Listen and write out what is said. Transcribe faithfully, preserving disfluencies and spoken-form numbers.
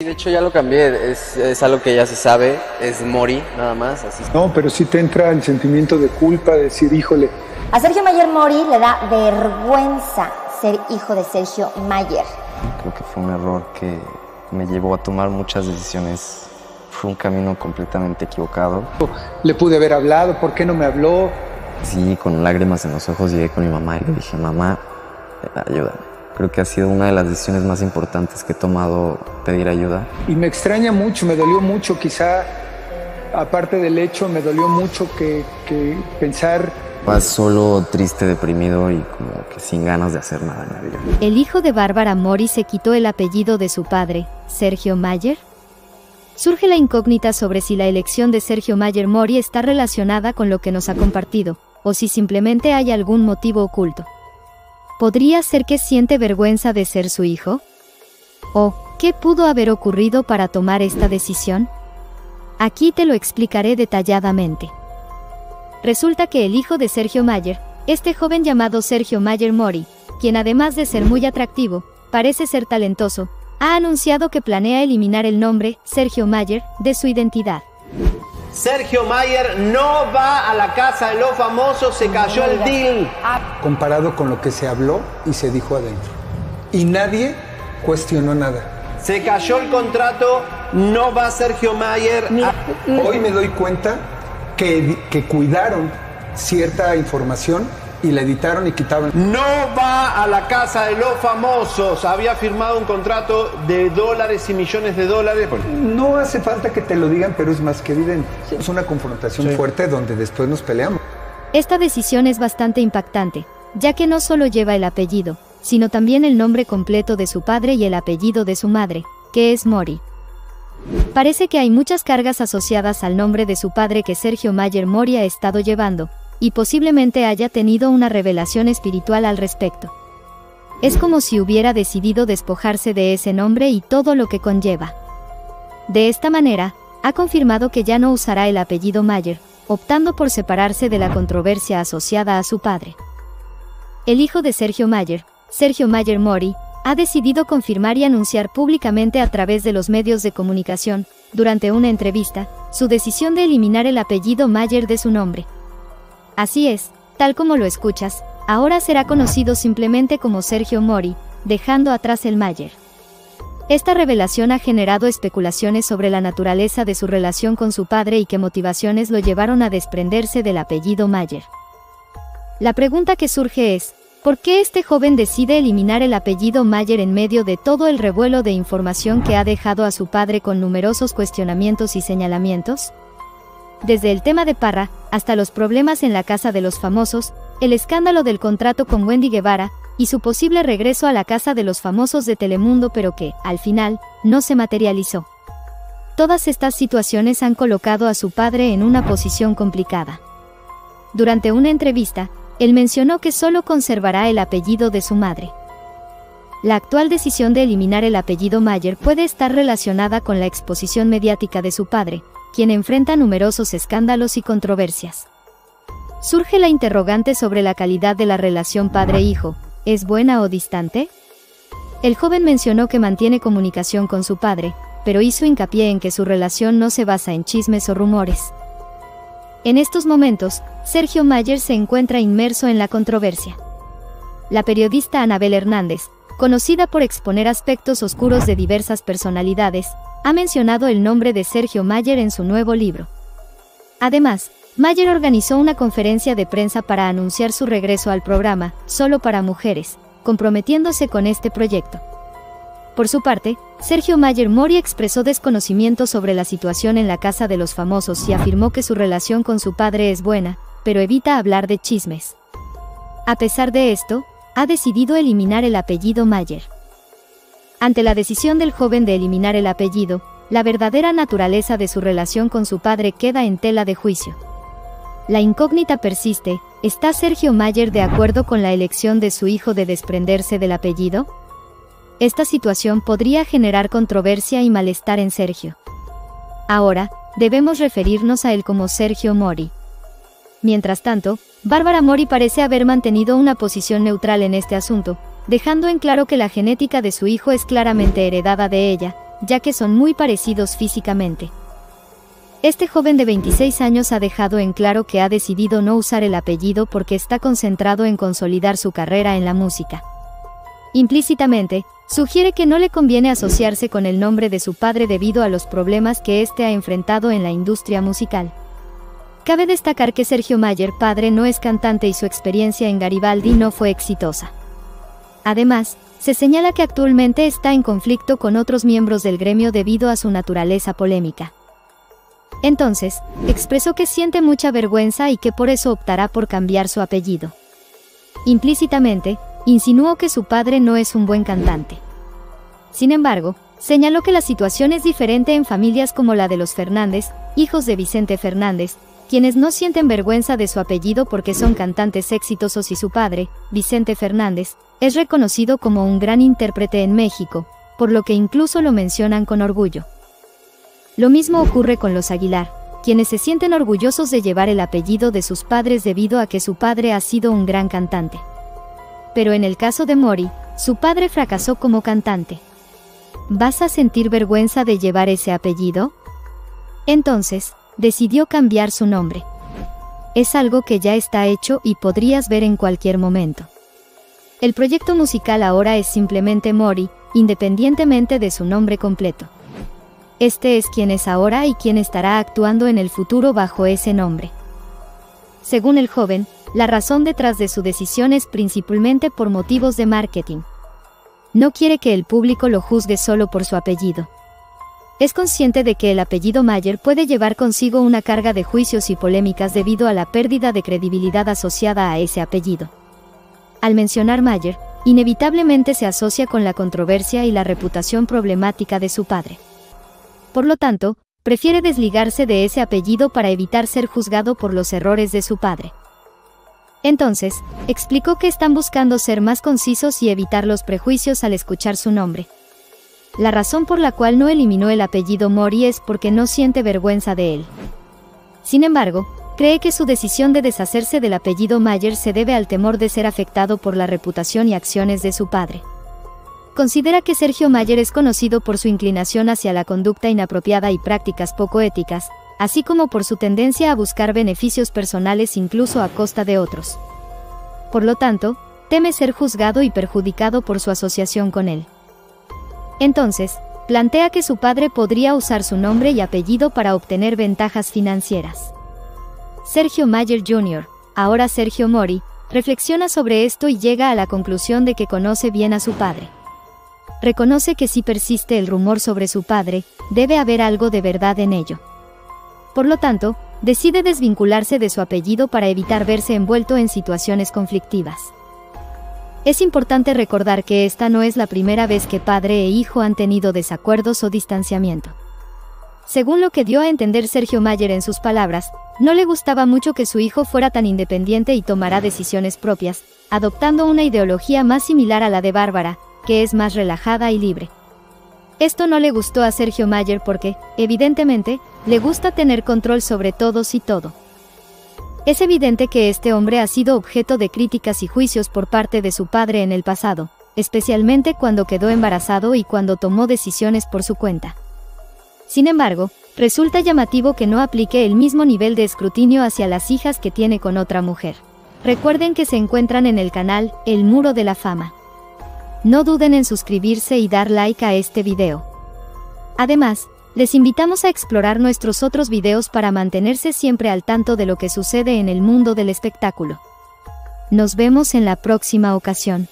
De hecho ya lo cambié, es, es algo que ya se sabe, es Mori, nada más. Así. No, pero sí te entra el sentimiento de culpa, de decir, híjole. A Sergio Mayer Mori le da vergüenza ser hijo de Sergio Mayer. Creo que fue un error que me llevó a tomar muchas decisiones. Fue un camino completamente equivocado. Le pude haber hablado, ¿por qué no me habló? Sí, con lágrimas en los ojos llegué con mi mamá y le dije, mamá, ayúdame. Creo que ha sido una de las decisiones más importantes que he tomado, pedir ayuda. Y me extraña mucho, me dolió mucho, quizá, aparte del hecho, me dolió mucho que, que pensar. Vas solo, triste, deprimido y como que sin ganas de hacer nada en la vida. El hijo de Bárbara Mori se quitó el apellido de su padre, Sergio Mayer. Surge la incógnita sobre si la elección de Sergio Mayer Mori está relacionada con lo que nos ha compartido, o si simplemente hay algún motivo oculto. ¿Podría ser que siente vergüenza de ser su hijo? ¿O qué pudo haber ocurrido para tomar esta decisión? Aquí te lo explicaré detalladamente. Resulta que el hijo de Sergio Mayer, este joven llamado Sergio Mayer Mori, quien además de ser muy atractivo, parece ser talentoso, ha anunciado que planea eliminar el nombre Sergio Mayer de su identidad. Sergio Mayer no va a la Casa de los Famosos, se cayó el deal. Comparado con lo que se habló y se dijo adentro. Y nadie cuestionó nada. Se cayó el contrato, no va Sergio Mayer. Hoy me doy cuenta que, que cuidaron cierta información y la editaron y quitaron. No va a la Casa de los Famosos. Había firmado un contrato de dólares y millones de dólares. No hace falta que te lo digan, pero es más que evidente. Sí. Es una confrontación sí. fuerte donde después nos peleamos. Esta decisión es bastante impactante, ya que no solo lleva el apellido, sino también el nombre completo de su padre y el apellido de su madre, que es Mori. Parece que hay muchas cargas asociadas al nombre de su padre que Sergio Mayer Mori ha estado llevando, y posiblemente haya tenido una revelación espiritual al respecto. Es como si hubiera decidido despojarse de ese nombre y todo lo que conlleva. De esta manera, ha confirmado que ya no usará el apellido Mayer, optando por separarse de la controversia asociada a su padre. El hijo de Sergio Mayer, Sergio Mayer Mori, ha decidido confirmar y anunciar públicamente a través de los medios de comunicación, durante una entrevista, su decisión de eliminar el apellido Mayer de su nombre. Así es, tal como lo escuchas, ahora será conocido simplemente como Sergio Mori, dejando atrás el Mayer. Esta revelación ha generado especulaciones sobre la naturaleza de su relación con su padre y qué motivaciones lo llevaron a desprenderse del apellido Mayer. La pregunta que surge es, ¿por qué este joven decide eliminar el apellido Mayer en medio de todo el revuelo de información que ha dejado a su padre con numerosos cuestionamientos y señalamientos? Desde el tema de Parra, hasta los problemas en la Casa de los Famosos, el escándalo del contrato con Wendy Guevara, y su posible regreso a la Casa de los Famosos de Telemundo pero que, al final, no se materializó. Todas estas situaciones han colocado a su padre en una posición complicada. Durante una entrevista, él mencionó que solo conservará el apellido de su madre. La actual decisión de eliminar el apellido Mayer puede estar relacionada con la exposición mediática de su padre, quien enfrenta numerosos escándalos y controversias. Surge la interrogante sobre la calidad de la relación padre-hijo, ¿es buena o distante? El joven mencionó que mantiene comunicación con su padre, pero hizo hincapié en que su relación no se basa en chismes o rumores. En estos momentos, Sergio Mayer se encuentra inmerso en la controversia. La periodista Anabel Hernández, conocida por exponer aspectos oscuros de diversas personalidades, ha mencionado el nombre de Sergio Mayer en su nuevo libro. Además, Mayer organizó una conferencia de prensa para anunciar su regreso al programa Solo para Mujeres, comprometiéndose con este proyecto. Por su parte, Sergio Mayer Mori expresó desconocimiento sobre la situación en la Casa de los Famosos y afirmó que su relación con su padre es buena, pero evita hablar de chismes. A pesar de esto, ha decidido eliminar el apellido Mayer. Ante la decisión del joven de eliminar el apellido, la verdadera naturaleza de su relación con su padre queda en tela de juicio. La incógnita persiste, ¿está Sergio Mayer de acuerdo con la elección de su hijo de desprenderse del apellido? Esta situación podría generar controversia y malestar en Sergio. Ahora, debemos referirnos a él como Sergio Mori. Mientras tanto, Bárbara Mori parece haber mantenido una posición neutral en este asunto, dejando en claro que la genética de su hijo es claramente heredada de ella, ya que son muy parecidos físicamente. Este joven de veintiséis años ha dejado en claro que ha decidido no usar el apellido porque está concentrado en consolidar su carrera en la música. Implícitamente, sugiere que no le conviene asociarse con el nombre de su padre debido a los problemas que éste ha enfrentado en la industria musical. Cabe destacar que Sergio Mayer padre no es cantante y su experiencia en Garibaldi no fue exitosa. Además, se señala que actualmente está en conflicto con otros miembros del gremio debido a su naturaleza polémica. Entonces, expresó que siente mucha vergüenza y que por eso optará por cambiar su apellido. Implícitamente, insinuó que su padre no es un buen cantante. Sin embargo, señaló que la situación es diferente en familias como la de los Fernández, hijos de Vicente Fernández, quienes no sienten vergüenza de su apellido porque son cantantes exitosos y su padre, Vicente Fernández, es reconocido como un gran intérprete en México, por lo que incluso lo mencionan con orgullo. Lo mismo ocurre con los Aguilar, quienes se sienten orgullosos de llevar el apellido de sus padres debido a que su padre ha sido un gran cantante. Pero en el caso de Mori, su padre fracasó como cantante. ¿Vas a sentir vergüenza de llevar ese apellido? Entonces, decidió cambiar su nombre. Es algo que ya está hecho y podrías ver en cualquier momento. El proyecto musical ahora es simplemente Mori, independientemente de su nombre completo. Este es quien es ahora y quien estará actuando en el futuro bajo ese nombre. Según el joven, la razón detrás de su decisión es principalmente por motivos de marketing. No quiere que el público lo juzgue solo por su apellido. Es consciente de que el apellido Mayer puede llevar consigo una carga de juicios y polémicas debido a la pérdida de credibilidad asociada a ese apellido. Al mencionar Mayer, inevitablemente se asocia con la controversia y la reputación problemática de su padre. Por lo tanto, prefiere desligarse de ese apellido para evitar ser juzgado por los errores de su padre. Entonces, explicó que están buscando ser más concisos y evitar los prejuicios al escuchar su nombre. La razón por la cual no eliminó el apellido Mori es porque no siente vergüenza de él. Sin embargo, cree que su decisión de deshacerse del apellido Mayer se debe al temor de ser afectado por la reputación y acciones de su padre. Considera que Sergio Mayer es conocido por su inclinación hacia la conducta inapropiada y prácticas poco éticas, así como por su tendencia a buscar beneficios personales incluso a costa de otros. Por lo tanto, teme ser juzgado y perjudicado por su asociación con él. Entonces, plantea que su padre podría usar su nombre y apellido para obtener ventajas financieras. Sergio Mayer junior, ahora Sergio Mori, reflexiona sobre esto y llega a la conclusión de que conoce bien a su padre. Reconoce que si persiste el rumor sobre su padre, debe haber algo de verdad en ello. Por lo tanto, decide desvincularse de su apellido para evitar verse envuelto en situaciones conflictivas. Es importante recordar que esta no es la primera vez que padre e hijo han tenido desacuerdos o distanciamiento. Según lo que dio a entender Sergio Mayer en sus palabras, no le gustaba mucho que su hijo fuera tan independiente y tomara decisiones propias, adoptando una ideología más similar a la de Bárbara, que es más relajada y libre. Esto no le gustó a Sergio Mayer porque, evidentemente, le gusta tener control sobre todos y todo. Es evidente que este hombre ha sido objeto de críticas y juicios por parte de su padre en el pasado, especialmente cuando quedó embarazado y cuando tomó decisiones por su cuenta. Sin embargo, resulta llamativo que no aplique el mismo nivel de escrutinio hacia las hijas que tiene con otra mujer. Recuerden que se encuentran en el canal El Muro de la Fama. No duden en suscribirse y dar like a este video. Además, les invitamos a explorar nuestros otros videos para mantenerse siempre al tanto de lo que sucede en el mundo del espectáculo. Nos vemos en la próxima ocasión.